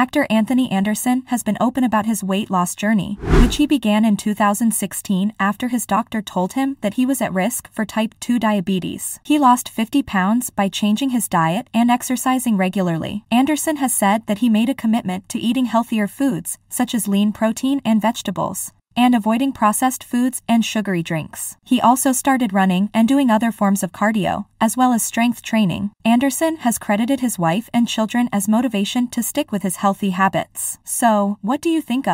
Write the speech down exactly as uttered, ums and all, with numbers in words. Actor Anthony Anderson has been open about his weight loss journey, which he began in two thousand sixteen after his doctor told him that he was at risk for type two diabetes. He lost fifty pounds by changing his diet and exercising regularly. Anderson has said that he made a commitment to eating healthier foods, such as lean protein and vegetables, and avoiding processed foods and sugary drinks. He also started running and doing other forms of cardio, as well as strength training. Anderson has credited his wife and children as motivation to stick with his healthy habits. So, what do you think of?